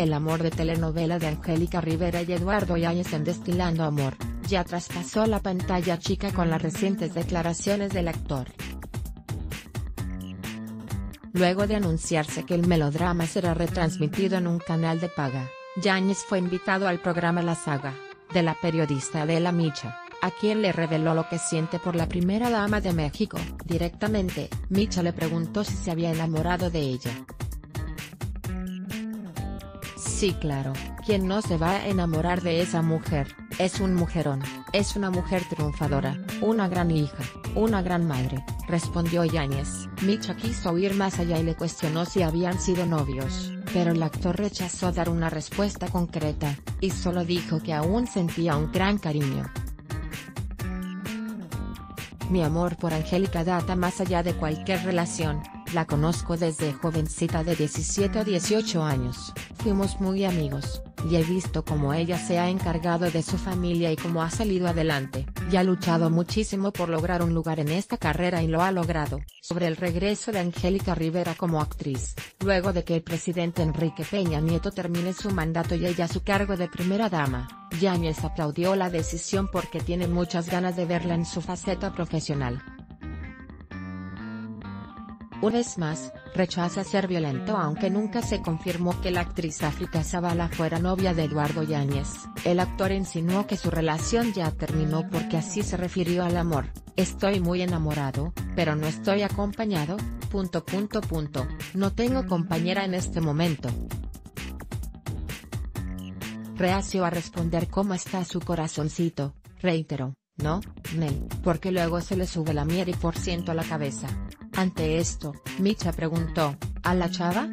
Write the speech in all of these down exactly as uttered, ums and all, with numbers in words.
El amor de telenovela de Angélica Rivera y Eduardo Yáñez en Destilando Amor, ya traspasó la pantalla chica con las recientes declaraciones del actor. Luego de anunciarse que el melodrama será retransmitido en un canal de paga, Yáñez fue invitado al programa La Saga, de la periodista Adela Micha, a quien le reveló lo que siente por la primera dama de México. Directamente, Micha le preguntó si se había enamorado de ella. Sí, claro, quien no se va a enamorar de esa mujer, es un mujerón, es una mujer triunfadora, una gran hija, una gran madre, respondió Yáñez. Micha quiso ir más allá y le cuestionó si habían sido novios, pero el actor rechazó dar una respuesta concreta, y solo dijo que aún sentía un gran cariño. Mi amor por Angélica data más allá de cualquier relación, la conozco desde jovencita de diecisiete o dieciocho años, fuimos muy amigos, y he visto cómo ella se ha encargado de su familia y cómo ha salido adelante, y ha luchado muchísimo por lograr un lugar en esta carrera y lo ha logrado. Sobre el regreso de Angélica Rivera como actriz, luego de que el presidente Enrique Peña Nieto termine su mandato y ella su cargo de primera dama, Yáñez aplaudió la decisión porque tiene muchas ganas de verla en su faceta profesional. Una vez más, rechaza ser violento aunque nunca se confirmó que la actriz África Zavala fuera novia de Eduardo Yáñez. El actor insinuó que su relación ya terminó porque así se refirió al amor. Estoy muy enamorado, pero no estoy acompañado, punto punto punto, no tengo compañera en este momento. Reacio a responder cómo está su corazoncito, reiteró, no, Nel, porque luego se le sube la miel y por ciento a la cabeza. Ante esto, Micha preguntó, ¿a la chava?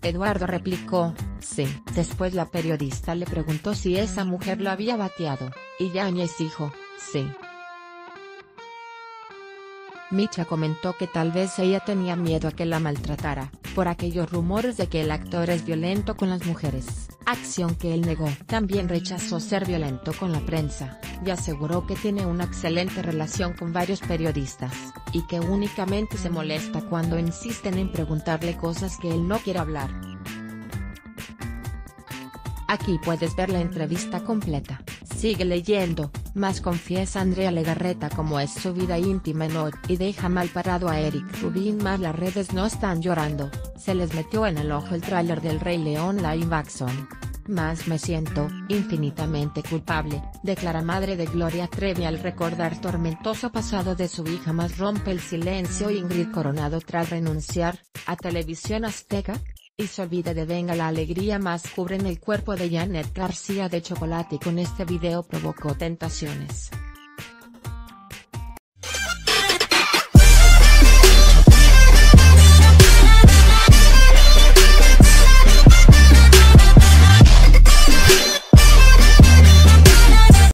Eduardo replicó, sí. Después la periodista le preguntó si esa mujer lo había bateado, y Yáñez dijo, sí. Micha comentó que tal vez ella tenía miedo a que la maltratara, por aquellos rumores de que el actor es violento con las mujeres, acción que él negó. También rechazó ser violento con la prensa, y aseguró que tiene una excelente relación con varios periodistas, y que únicamente se molesta cuando insisten en preguntarle cosas que él no quiere hablar. Aquí puedes ver la entrevista completa. Sigue leyendo, más confiesa Andrea Legarreta cómo es su vida íntima en Hoy, y deja mal parado a Eric Rubin, más las redes no están llorando, se les metió en el ojo el tráiler del Rey León Live Action. Más me siento infinitamente culpable, declara madre de Gloria Trevi al recordar tormentoso pasado de su hija. Más rompe el silencio Ingrid Coronado tras renunciar a Televisión Azteca, y se olvida de Venga la Alegría. Más cubren el cuerpo de Janet García de chocolate y con este video provocó tentaciones.